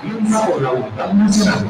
Comienza por la unidad nacional.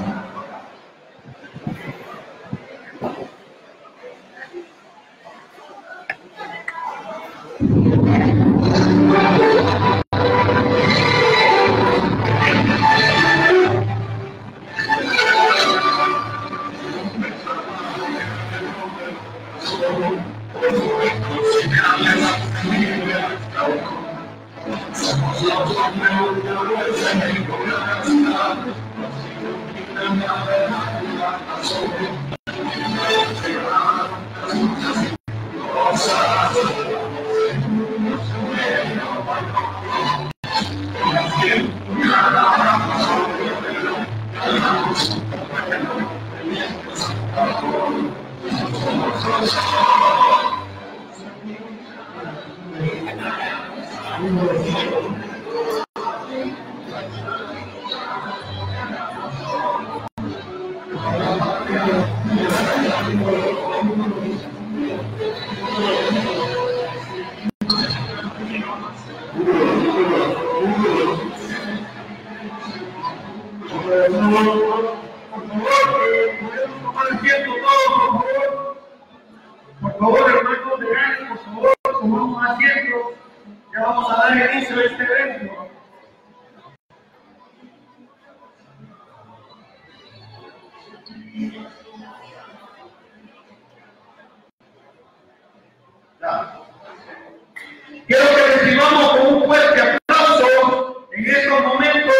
Quiero que recibamos con un fuerte aplauso en estos momentos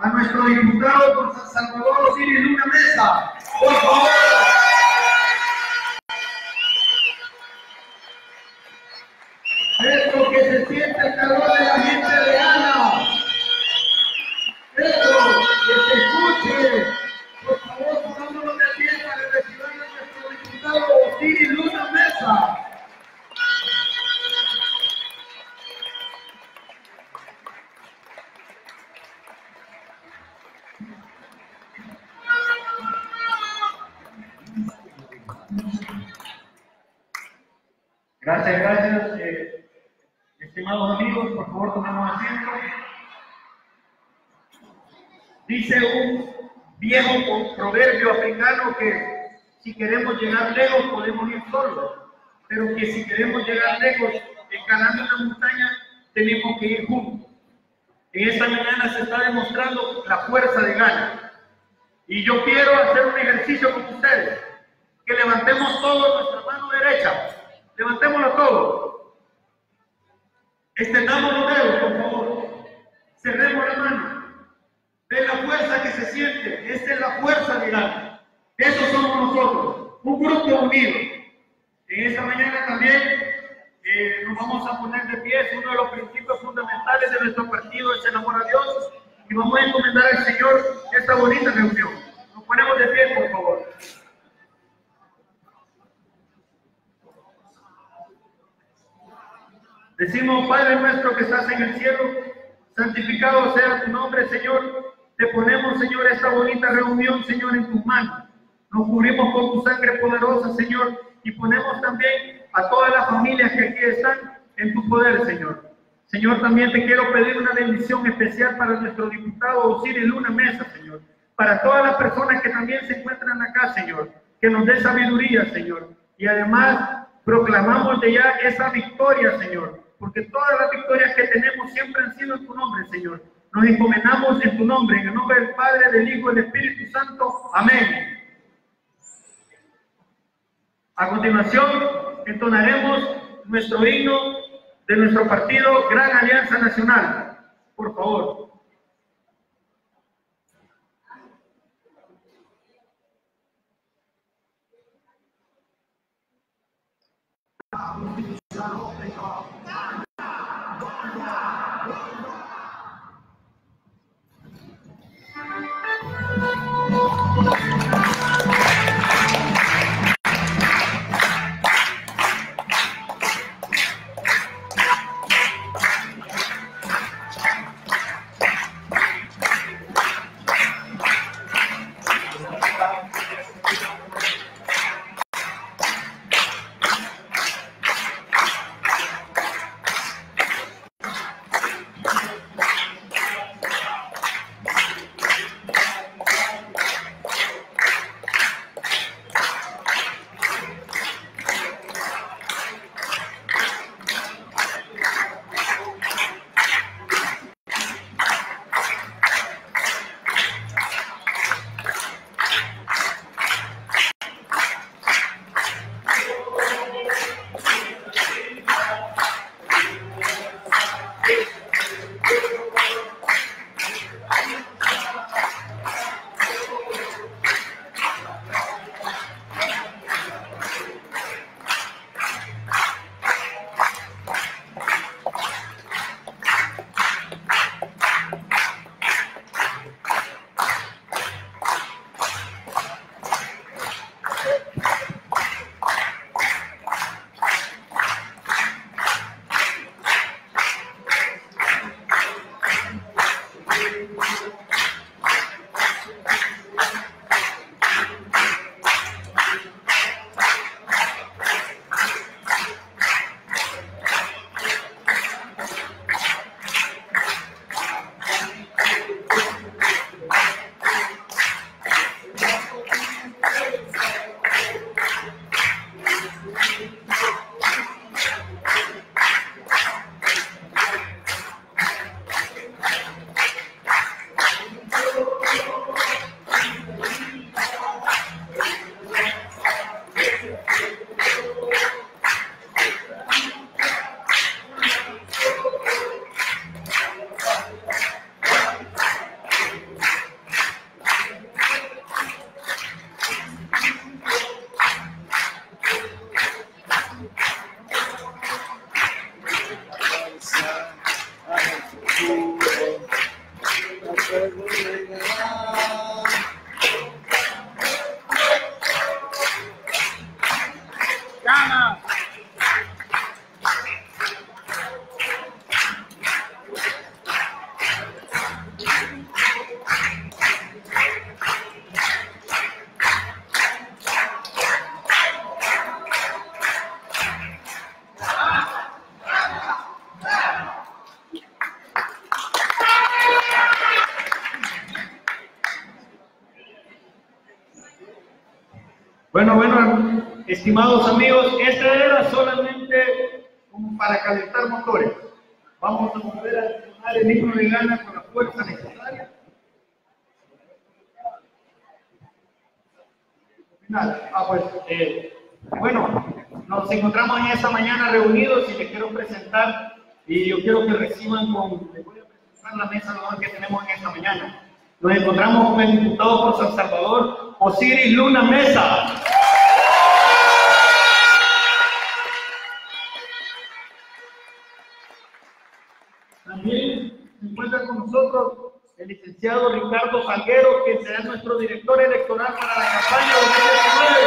a nuestro diputado por San Salvador, Osiris Luna Mesa. Por favor. Esto que se siente el calor de la gente de Gana. Esto que se escuche. Por favor, pongámonos de pie para recibir a nuestro diputado Osiris Luna Mesa. Gracias, gracias, estimados amigos, por favor tomemos asiento. Dice un viejo proverbio africano que si queremos llegar lejos podemos ir solos, pero que si queremos llegar lejos escalando una montaña tenemos que ir juntos. En esta mañana se está demostrando la fuerza de Gana y yo quiero hacer un ejercicio con ustedes, que levantemos todos nuestra mano derecha. Levantémoslo todo. Extendamos los dedos, por favor. Cerremos la mano. Ve la fuerza que se siente. Esta es la fuerza de Gana. Eso somos nosotros. Un grupo unido. En esta mañana también nos vamos a poner de pie. Es uno de los principios fundamentales de nuestro partido, es el amor a Dios. Y vamos a encomendar al Señor esta bonita reunión. Nos ponemos de pie, por favor. Decimos, Padre nuestro que estás en el cielo, santificado sea tu nombre, Señor. Te ponemos, Señor, esta bonita reunión, Señor, en tus manos. Nos cubrimos con tu sangre poderosa, Señor, y ponemos también a todas las familias que aquí están en tu poder, Señor. Señor, también te quiero pedir una bendición especial para nuestro diputado Osiris Luna Mesa, Señor. Para todas las personas que también se encuentran acá, Señor. Que nos dé sabiduría, Señor. Y además, proclamamos de ya esa victoria, Señor. Porque todas las victorias que tenemos siempre han sido en tu nombre, Señor. Nos encomendamos en tu nombre, en el nombre del Padre, del Hijo y del Espíritu Santo. Amén. A continuación, entonaremos nuestro himno de nuestro partido, Gran Alianza Nacional. Por favor. Bueno, estimados amigos, este era solamente como para calentar motores. Vamos a volver a tomar el himno de Gana con la fuerza necesaria. Bueno, nos encontramos en esta mañana reunidos y les quiero presentar, y yo quiero que reciban con, les voy a presentar la mesa que tenemos en esta mañana. Nos encontramos con el diputado por San Salvador, Osiris Luna Mesa. También se encuentra con nosotros el licenciado Ricardo Salguero, que será nuestro director electoral para la campaña 2019.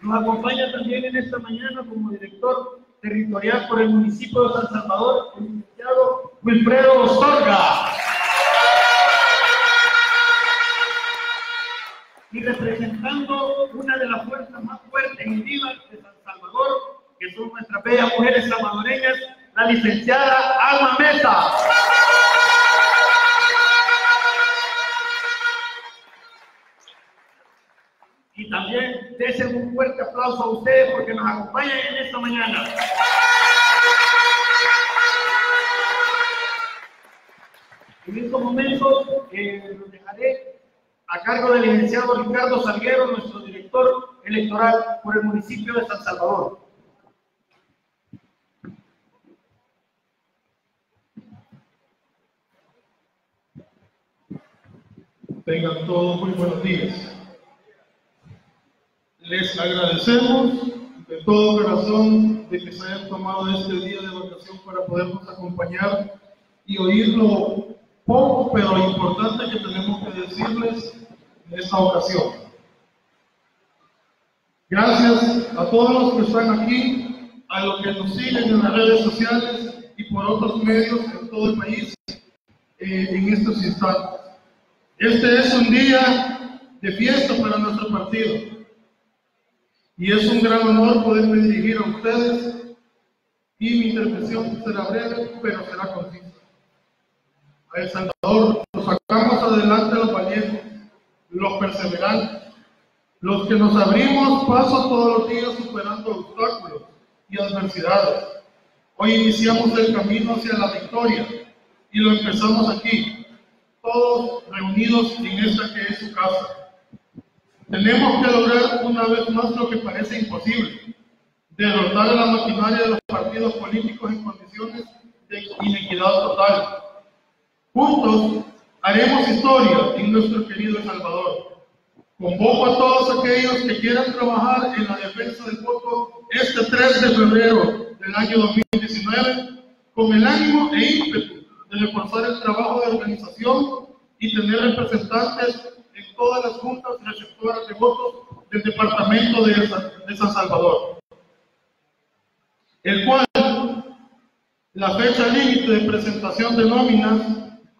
Nos acompaña también en esta mañana como director territorial por el municipio de San Salvador, el licenciado Wilfredo Osorga. Y representando una de las fuerzas más fuertes y vivas de San Salvador, que son nuestras bellas mujeres salvadoreñas, la licenciada Alma Mesa. Y también desen un fuerte aplauso a ustedes porque nos acompañan en esta mañana. En estos momentos los dejaré a cargo del licenciado Ricardo Salguero, nuestro director electoral por el municipio de San Salvador. Tengan todos muy buenos días. Les agradecemos de todo corazón de que se hayan tomado este día de vacación para podernos acompañar y oír lo poco pero importante que tenemos que decirles en esta ocasión. Gracias a todos los que están aquí, a los que nos siguen en las redes sociales y por otros medios en todo el país en estos instantes. Este es un día de fiesta para nuestro partido. Y es un gran honor poderme dirigir a ustedes y mi intervención será breve, pero será concisa. A El Salvador nos sacamos adelante los valientes, los perseverantes, los que nos abrimos paso todos los días superando obstáculos y adversidades. Hoy iniciamos el camino hacia la victoria y lo empezamos aquí, todos reunidos en esta que es su casa. Tenemos que lograr una vez más lo que parece imposible, derrotar a la maquinaria de los partidos políticos en condiciones de inequidad total. Juntos haremos historia en nuestro querido El Salvador. Convoco a todos aquellos que quieran trabajar en la defensa del voto este 3 de febrero del año 2019 con el ánimo e ímpetu de reforzar el trabajo de organización y tener representantes en todas las juntas receptoras de votos del Departamento de San Salvador, el cual La fecha límite de presentación de nóminas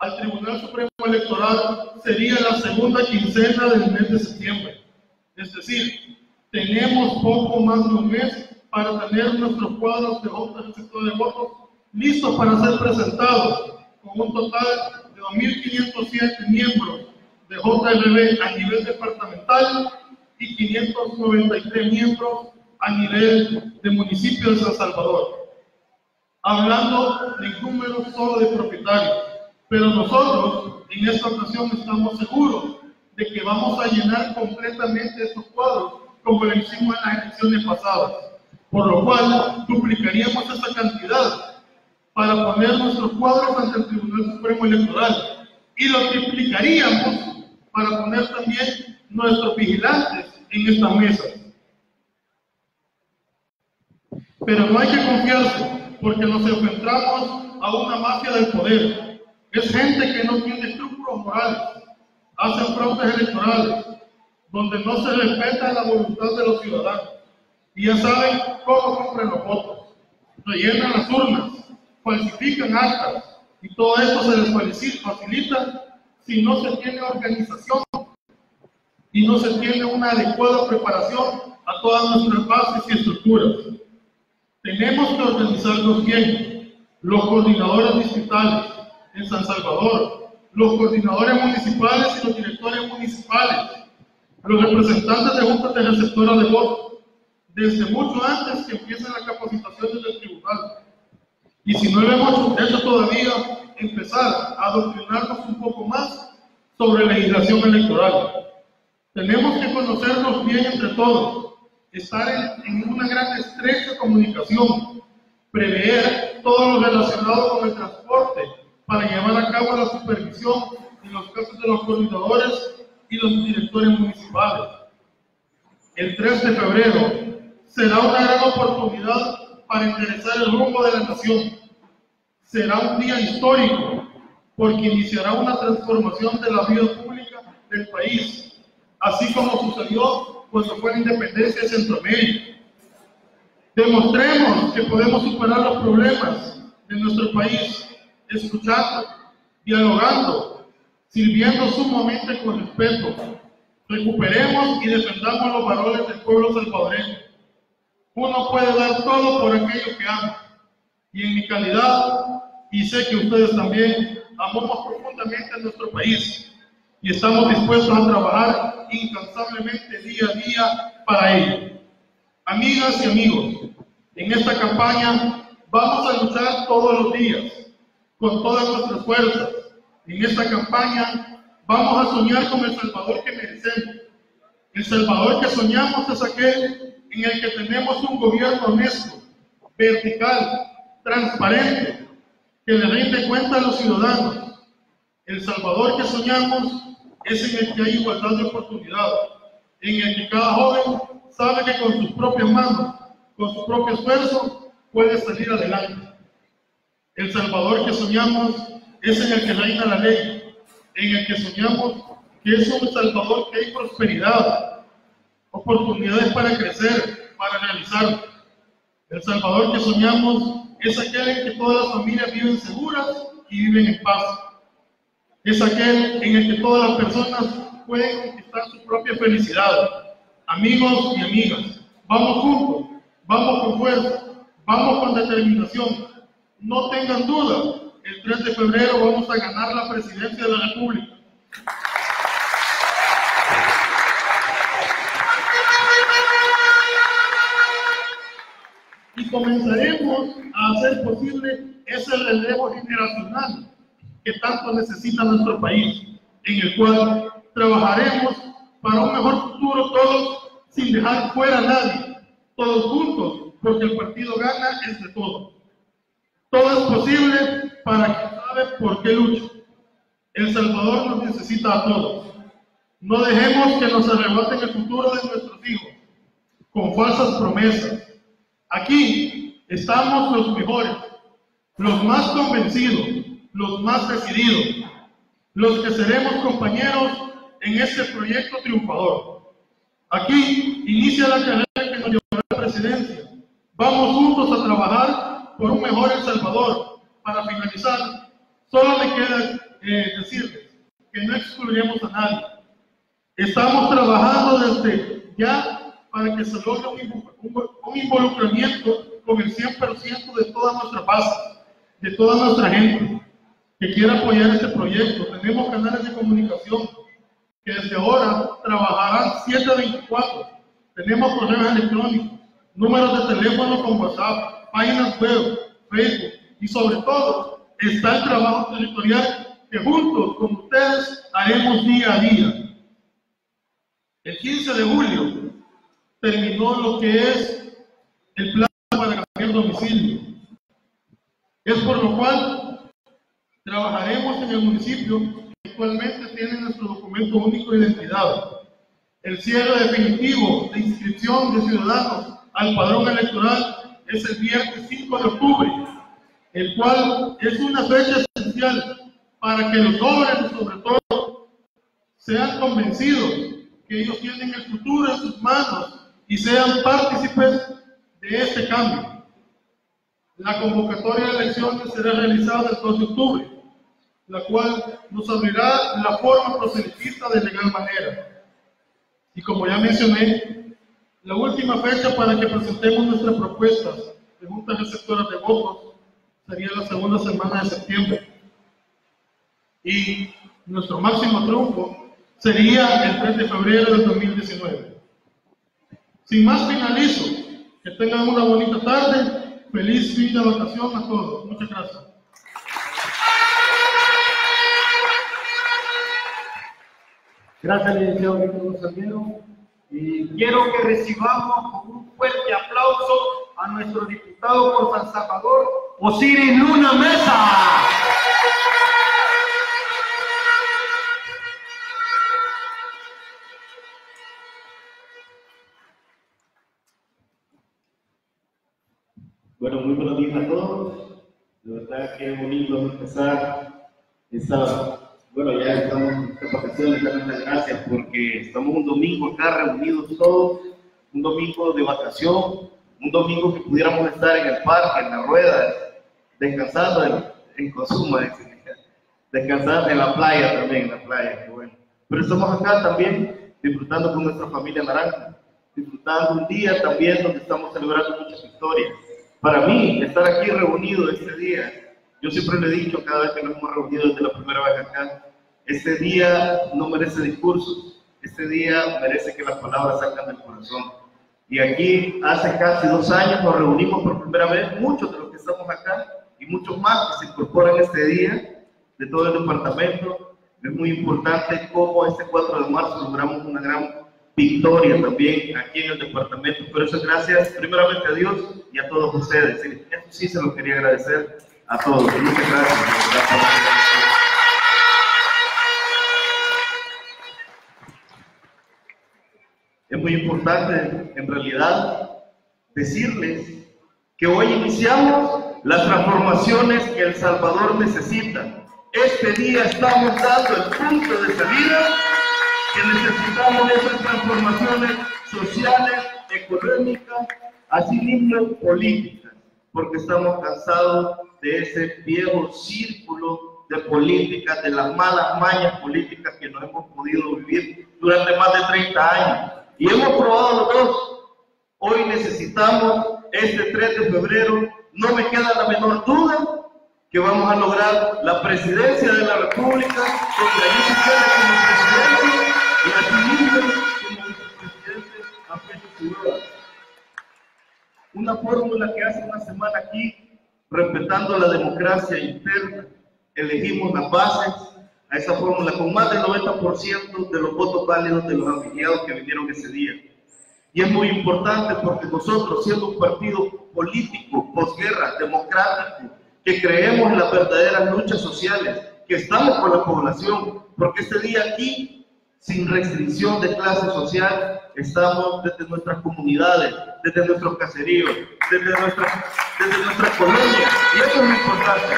al Tribunal Supremo Electoral sería la segunda quincena del mes de septiembre. Es decir, tenemos poco más de un mes para tener nuestros cuadros de votos del sector de votos listos para ser presentados, con un total de 2.507 miembros de JRB a nivel departamental y 593 miembros a nivel de municipio de San Salvador. Hablando de números solo de propietarios, pero nosotros en esta ocasión estamos seguros de que vamos a llenar completamente estos cuadros como lo hicimos en las elecciones pasadas, por lo cual duplicaríamos esa cantidad para poner nuestros cuadros ante el Tribunal Supremo Electoral y lo triplicaríamos para poner también nuestros vigilantes en estas mesas. Pero no hay que confiarse, porque nos enfrentamos a una mafia del poder. Es gente que no tiene escrúpulos morales, hacen fraudes electorales, donde no se respeta la voluntad de los ciudadanos. Y ya saben cómo compran los votos, rellenan las urnas, falsifican actas, y todo eso se les facilita si no se tiene organización y no se tiene una adecuada preparación a todas nuestras bases y estructuras. Tenemos que organizarnos bien, los coordinadores distritales en San Salvador, los coordinadores municipales y los directores municipales, los representantes de juntas de receptoras de votos, desde mucho antes que empiece la capacitación del tribunal. Y si no lo hemos hecho todavía, empezar a adoctrinarnos un poco más sobre legislación electoral. Tenemos que conocernos bien entre todos, estar en una gran estrecha comunicación, prever todo lo relacionado con el transporte para llevar a cabo la supervisión en los casos de los coordinadores y los directores municipales. El 3 de febrero será una gran oportunidad para enderezar el rumbo de la nación. Será un día histórico porque iniciará una transformación de la vida pública del país, así como sucedió cuando fue la independencia de Centroamérica. Demostremos que podemos superar los problemas de nuestro país, escuchando, dialogando, sirviendo sumamente con respeto. Recuperemos y defendamos los valores del pueblo salvadoreño. Uno puede dar todo por aquello que ama, y en mi calidad, y sé que ustedes también, amamos profundamente a nuestro país, y estamos dispuestos a trabajar incansablemente día a día para ello. Amigas y amigos, en esta campaña vamos a luchar todos los días, con todas nuestras fuerzas. En esta campaña vamos a soñar con el Salvador que merecemos. El Salvador que soñamos es aquel en el que tenemos un gobierno honesto, vertical, transparente, que le rinde cuenta a los ciudadanos. El Salvador que soñamos es en el que hay igualdad de oportunidades, en el que cada joven sabe que con sus propias manos, con su propio esfuerzo, puede salir adelante. El Salvador que soñamos es en el que reina la ley, en el que soñamos que es un Salvador que hay prosperidad, oportunidades para crecer, para realizar. El Salvador que soñamos es aquel en que todas las familias viven seguras y viven en paz. Es aquel en el que todas las personas pueden conquistar su propia felicidad. Amigos y amigas, vamos juntos, vamos con fuerza, vamos con determinación. No tengan duda, el 3 de febrero vamos a ganar la presidencia de la República. Y comenzaremos a hacer posible ese relevo generacional que tanto necesita nuestro país, en el cual trabajaremos para un mejor futuro todos, sin dejar fuera a nadie, todos juntos, porque el partido Gana es de todos. Todo es posible para quien sabe por qué lucha. El Salvador nos necesita a todos. No dejemos que nos arrebaten el futuro de nuestros hijos con falsas promesas. Aquí estamos los mejores, los más convencidos, los más decididos, los que seremos compañeros en este proyecto triunfador. Aquí inicia la carrera que nos llevará a la presidencia. Vamos juntos a trabajar por un mejor El Salvador. Para finalizar, solo me queda decirles que no excluiremos a nadie. Estamos trabajando desde ya para que se logre un involucramiento con el 100% de toda nuestra base, de toda nuestra gente que quiera apoyar este proyecto. Tenemos canales de comunicación que desde ahora trabajarán 7/24. Tenemos correos electrónicos, números de teléfono con WhatsApp, páginas web, Facebook, y sobre todo está el trabajo territorial que juntos con ustedes haremos día a día. El 15 de julio terminó lo que es el plan para cambiar domicilio. Es por lo cual trabajaremos en el municipio que actualmente tiene nuestro documento único de identidad. El cierre definitivo de inscripción de ciudadanos al padrón electoral es el viernes 5 de octubre, el cual es una fecha esencial para que los jóvenes, sobre todo, sean convencidos que ellos tienen el futuro en sus manos y sean partícipes de este cambio. La convocatoria de elecciones será realizada el 2 de octubre, la cual nos abrirá la forma proselitista de legal manera. Y como ya mencioné, la última fecha para que presentemos nuestras propuestas de juntas receptoras de votos sería la segunda semana de septiembre. Y nuestro máximo triunfo sería el 3 de febrero del 2019. Sin más, finalizo. Que tengan una bonita tarde. Feliz fin de vacación a todos. Muchas gracias. Gracias, licenciado Ricardo Salguero. Y quiero que recibamos con un fuerte aplauso a nuestro diputado por San Salvador, Osiris Luna Mesa. Bueno, muy buenos días a todos. De verdad que es bonito empezar esta... Bueno, ya estamos en esta profesión, les damos las gracias porque estamos un domingo acá reunidos todos, un domingo de vacación, un domingo que pudiéramos estar en el parque, en la rueda, descansando en Cozumel, descansando en la playa también, en la playa, qué bueno. Pero estamos acá también disfrutando con nuestra familia naranja, disfrutando un día también donde estamos celebrando muchas victorias. Para mí, estar aquí reunido este día, yo siempre le he dicho cada vez que nos hemos reunido desde la primera vez acá, este día no merece discursos, este día merece que las palabras salgan del corazón. Y aquí hace casi 2 años nos reunimos por primera vez, muchos de los que estamos acá y muchos más que se incorporan este día de todo el departamento. Es muy importante cómo este 4 de marzo logramos una gran victoria también aquí en el departamento. Por eso gracias primeramente a Dios y a todos ustedes. Eso sí se lo quería agradecer. A todos, muchas gracias. Es muy importante, en realidad, decirles que hoy iniciamos las transformaciones que El Salvador necesita. Este día estamos dando el punto de salida que necesitamos, esas transformaciones sociales, económicas, asimismo políticas, porque estamos cansados de ese viejo círculo de políticas, de las malas mañas políticas que nos hemos podido vivir durante más de 30 años. Y hemos probado los dos. Hoy necesitamos, este 3 de febrero, no me queda la menor duda que vamos a lograr la presidencia de la República, porque allí se queda como presidente y asimismo como vicepresidente a Pedro. Una fórmula que hace una semana aquí, respetando la democracia interna, elegimos las bases a esa fórmula con más del 90% de los votos válidos de los afiliados que vinieron ese día. Y es muy importante porque nosotros, siendo un partido político, posguerra, democrático, que creemos en las verdaderas luchas sociales, que estamos con la población, porque este día aquí, sin restricción de clase social, estamos desde nuestras comunidades, desde nuestros caseríos, desde nuestra colonia, y eso es lo importante,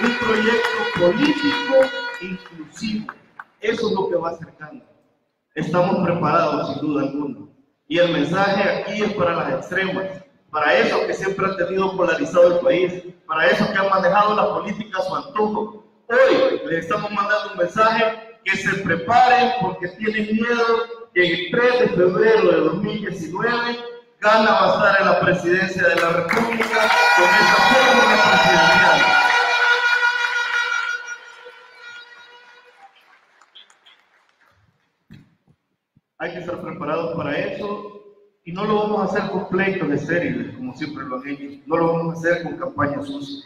un proyecto político inclusivo, eso es lo que va acercando. Estamos preparados sin duda alguna, y el mensaje aquí es para las extremas, para esos que siempre han tenido polarizado el país, para esos que han manejado la política a su antojo. Hoy les estamos mandando un mensaje: que se preparen, porque tienen miedo que el 3 de febrero de 2019 Gana va a estar en la presidencia de la República con esa fórmula presidencial. Hay que estar preparados para eso. Y no lo vamos a hacer con pleitos de estériles, como siempre lo han hecho. No lo vamos a hacer con campañas sucias.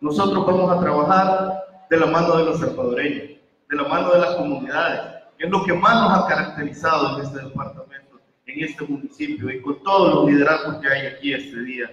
Nosotros vamos a trabajar de la mano de los salvadoreños, de la mano de las comunidades, que es lo que más nos ha caracterizado en este departamento, en este municipio, y con todos los liderazgos que hay aquí este día.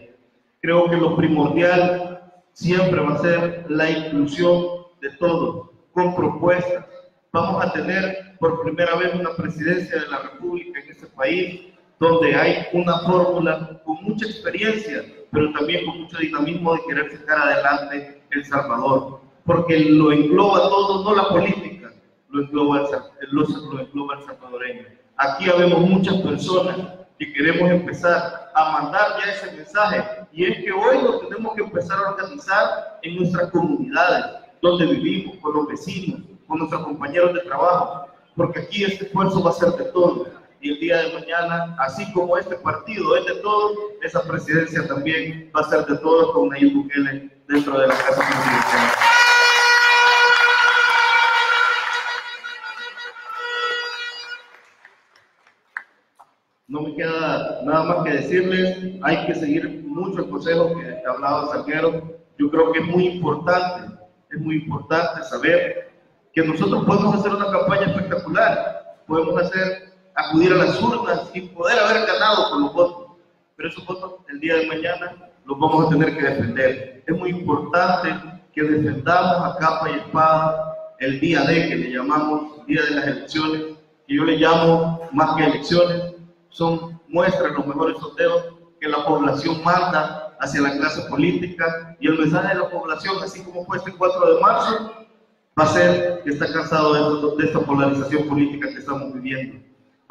Creo que lo primordial siempre va a ser la inclusión de todos, con propuestas. Vamos a tener por primera vez una presidencia de la República en este país, donde hay una fórmula con mucha experiencia, pero también con mucho dinamismo de querer sacar adelante El Salvador, porque lo engloba todo, no la política, lo engloba el salvadoreño. Aquí habemos muchas personas que queremos empezar a mandar ya ese mensaje, y es que hoy lo tenemos que empezar a organizar en nuestras comunidades, donde vivimos, con los vecinos, con nuestros compañeros de trabajo, porque aquí este esfuerzo va a ser de todos. Y el día de mañana, así como este partido es de todos, esa presidencia también va a ser de todos, con Nayib Bukele dentro de la Casa Presidencial. No me queda nada más que decirles: hay que seguir mucho el consejo que hablaba Salguero. Yo creo que es muy importante saber que nosotros podemos hacer una campaña espectacular, podemos hacer acudir a las urnas sin poder haber ganado con los votos, pero esos votos el día de mañana los vamos a tener que defender. Es muy importante que defendamos a capa y espada el día D, que le llamamos el día de las elecciones, que yo le llamo más que elecciones, son muestras, los mejores sondeos, que la población manda hacia la clase política, y el mensaje de la población, así como fue este 4 de marzo, va a ser que está cansado de esta polarización política que estamos viviendo.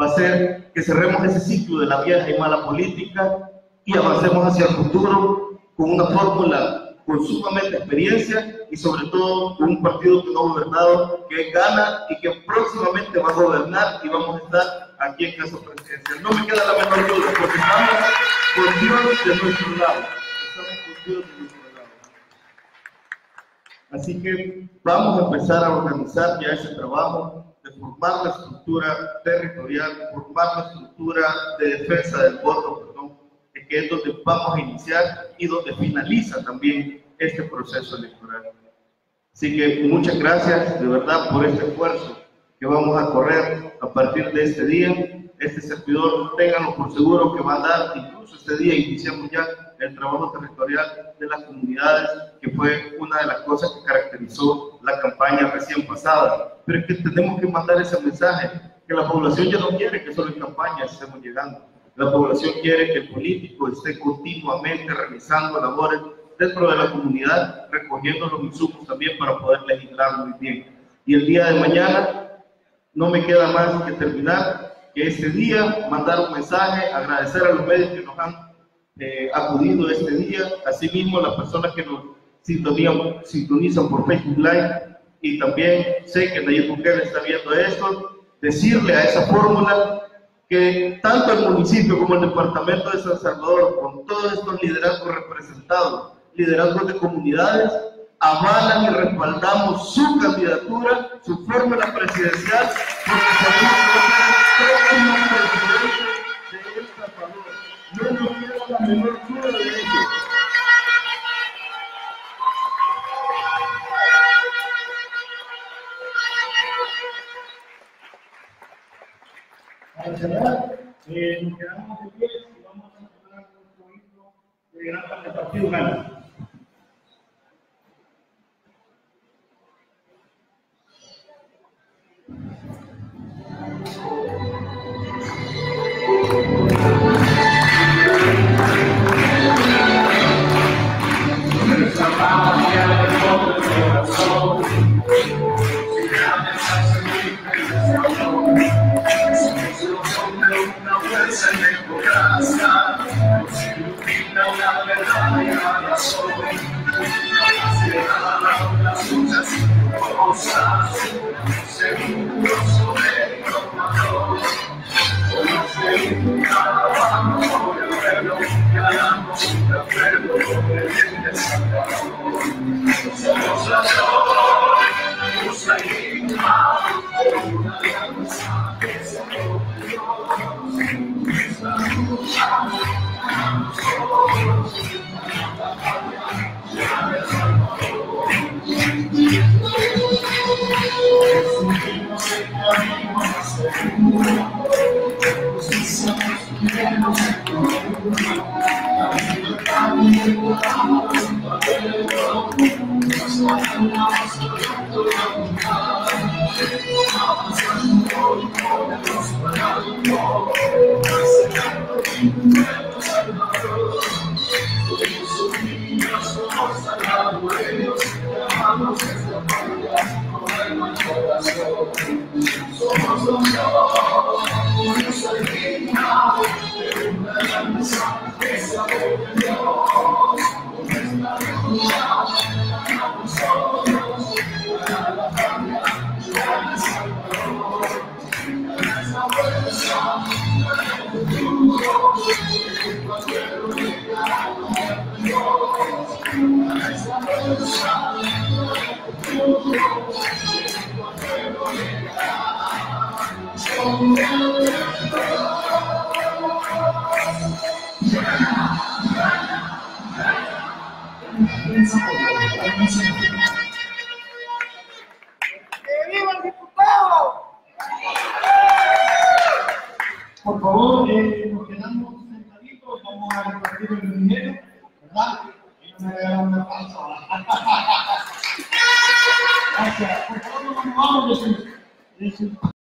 Va a ser que cerremos ese ciclo de la vieja y mala política y avancemos hacia el futuro con una fórmula con sumamente experiencia, y sobre todo con un partido que no ha gobernado, que gana y que próximamente va a gobernar, y vamos a estar aquí en Casa Presidencial. No me queda la menor duda, porque estamos con Dios de nuestro lado. Así que vamos a empezar a organizar ya ese trabajo, de formar la estructura territorial, formar la estructura de defensa del voto, perdón, que es donde vamos a iniciar y donde finaliza también este proceso electoral. Así que muchas gracias de verdad por este esfuerzo que vamos a correr a partir de este día. Este servidor, ténganlo por seguro que va a dar, incluso este día iniciamos ya el trabajo territorial de las comunidades, que fue una de las cosas que caracterizó la campaña recién pasada. Pero es que tenemos que mandar ese mensaje, que la población ya no quiere que solo en campaña estemos llegando. La población quiere que el político esté continuamente realizando labores dentro de la comunidad, recogiendo los insumos también para poder legislar muy bien. Y el día de mañana no me queda más que terminar, que este día mandar un mensaje, agradecer a los medios que nos han acudido este día, asimismo las personas que nos sintonizan por Facebook Live, y también sé que Nayib Bukele está viendo esto, decirle a esa fórmula que tanto el municipio como el departamento de San Salvador, con todos estos liderazgos representados, liderazgos de comunidades, avalan y respaldamos su candidatura, su fórmula presidencial, porque sabemos que es el próximo presidente de El Salvador. No nos queda la menor duda de eso. Al cerrar, nos quedamos de pie y vamos a cerrar con un himno de gran parte del partido Gana. Una fuerza en el corazón. cosas, seguro sobre el comprador. Como se indicaba, por el pueblo, ganamos un acuerdo con el bien de Salvador. Somos la flor, justa y digna, por una alianza que se rompió. Esta lucha, nosotros, la patria, ya de Salvador.